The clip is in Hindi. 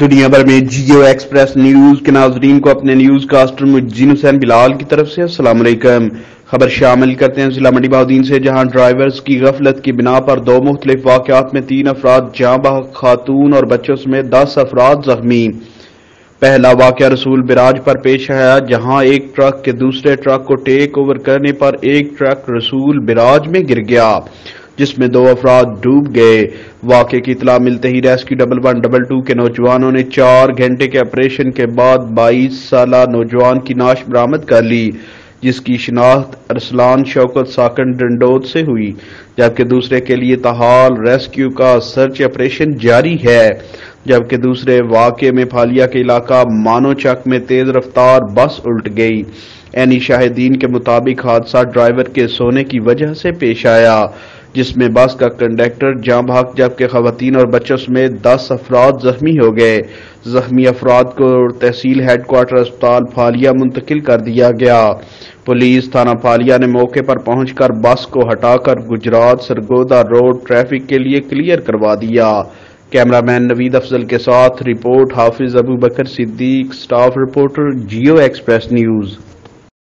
दुनिया भर में जियो एक्सप्रेस न्यूज के नाजरीन को अपने न्यूज कास्टर जुनैद हुसैन बिलाल की तरफ से अस्सलाम वालेकुम। खबर शामिल करते हैं जिला मंडी बहाउद्दीन से, जहां ड्राइवर्स की गफलत की बिना पर दो मुख्तलिफ वाकयात में 3 अफराद जाँ बहक, खातून और बच्चों समेत 10 अफराद जख्मी। पहला वाकया रसूल बिराज पर पेश आया, जहां एक ट्रक के दूसरे ट्रक को टेक ओवर करने पर एक ट्रक रसूल बिराज में गिर गया, जिसमें 2 अफराद डूब गए। वाकये की इतला मिलते ही रेस्क्यू 1122 के नौजवानों ने 4 घंटे के ऑपरेशन के बाद 22 साला नौजवान की लाश बरामद कर ली, जिसकी शिनाख्त अरसलान शौकत साकन डंडोत से हुई, जबकि दूसरे के लिए तहाल रेस्क्यू का सर्च ऑपरेशन जारी है। जबकि दूसरे वाकये में फालिया के इलाका मानोचक में तेज रफ्तार बस उल्ट गई। एनी शाहिदीन के मुताबिक हादसा ड्राइवर के सोने की वजह से पेश आया, जिसमें बस का कंडक्टर जाँ भाग, जबकि खवातीन और बच्चों समेत 10 अफराद जख्मी हो गए। जख्मी अफराद को तहसील हेडक्वार्टर अस्पताल फालिया मुंतकिल कर दिया गया। पुलिस थाना फालिया ने मौके पर पहुंचकर बस को हटाकर गुजरात सरगोदा रोड ट्रैफिक के लिए क्लियर करवा दिया। कैमरामैन नवीद अफजल के साथ report Hafiz Abu Bakar Siddique, staff reporter Geo Express news.